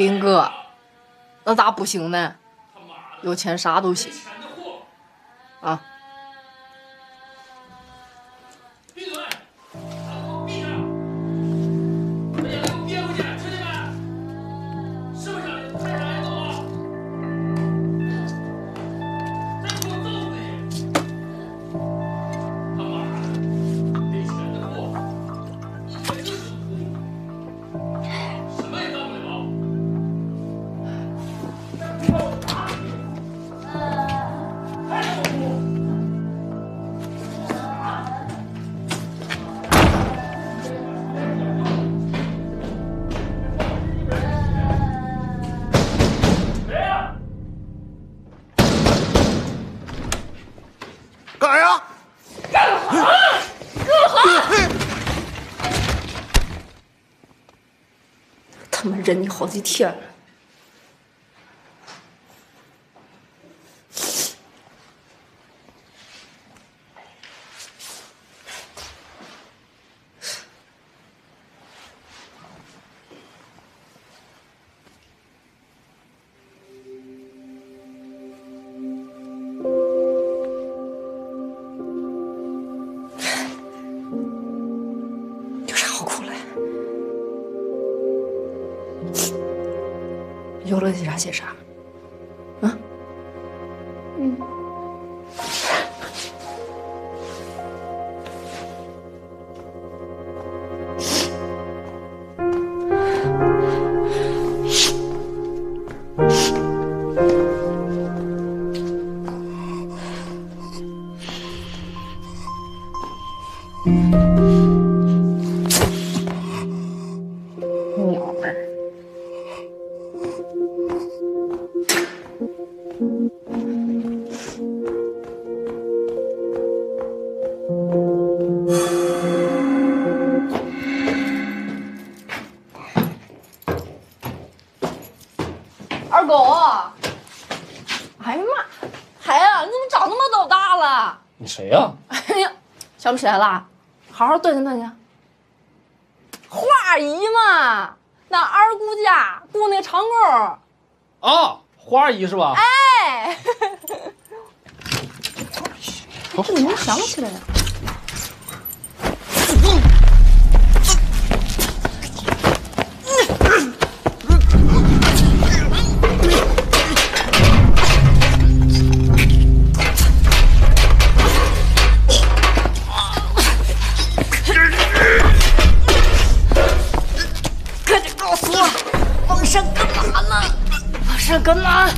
林哥，那咋不行呢？有钱啥都行啊！闭嘴！闭上！把眼泪给我憋回去，听见没？是不是？再让人走啊！再给我揍你！他妈的，没钱的货，一天就是哭，什么也干不了。再不让我打你，还让我哭！ 他妈忍你好几天了，有啥好哭嘞？ 有了写啥写啥，啊？嗯。鸟儿。 二狗，哎呀妈，孩子，你怎么长那么都大了？你谁呀？哎呀，想不起来了，好好顿行顿行。华姨嘛，那二姑家雇那长工。 啊，花阿姨是吧？哎，这怎么想起来了？快点告诉我，王生干嘛呢？ 这干嘛？